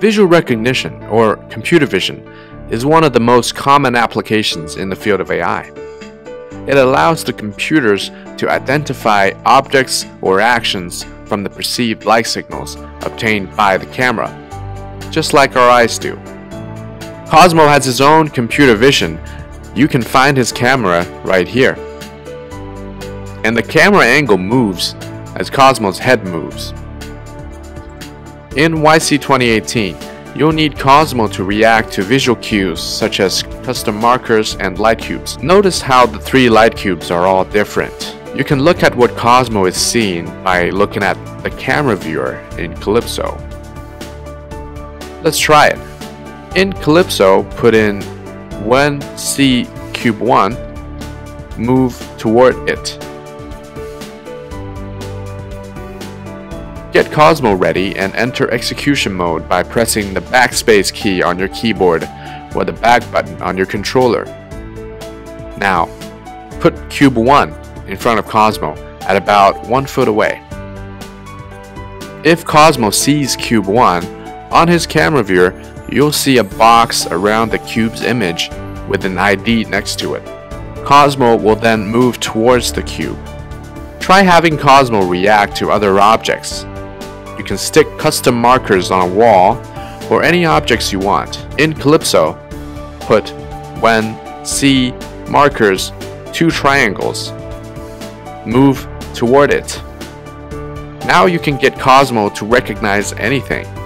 Visual recognition, or computer vision, is one of the most common applications in the field of AI. It allows the computers to identify objects or actions from the perceived light signals obtained by the camera, just like our eyes do. Cozmo has his own computer vision. You can find his camera right here. And the camera angle moves as Cozmo's head moves. In WAICY 2018, you'll need Cozmo to react to visual cues such as custom markers and light cubes. Notice how the three light cubes are all different. You can look at what Cozmo is seeing by looking at the camera viewer in Calypso. Let's try it. In Calypso, put in 1C3, move toward it. Get Cozmo ready and enter execution mode by pressing the backspace key on your keyboard or the back button on your controller. Now, put Cube 1 in front of Cozmo at about 1 foot away. If Cozmo sees Cube 1, on his camera viewer, you'll see a box around the cube's image with an ID next to it. Cozmo will then move towards the cube. Try having Cozmo react to other objects. You can stick custom markers on a wall or any objects you want. In Calypso, put when C markers 2 triangles. Move toward it. Now you can get Cozmo to recognize anything.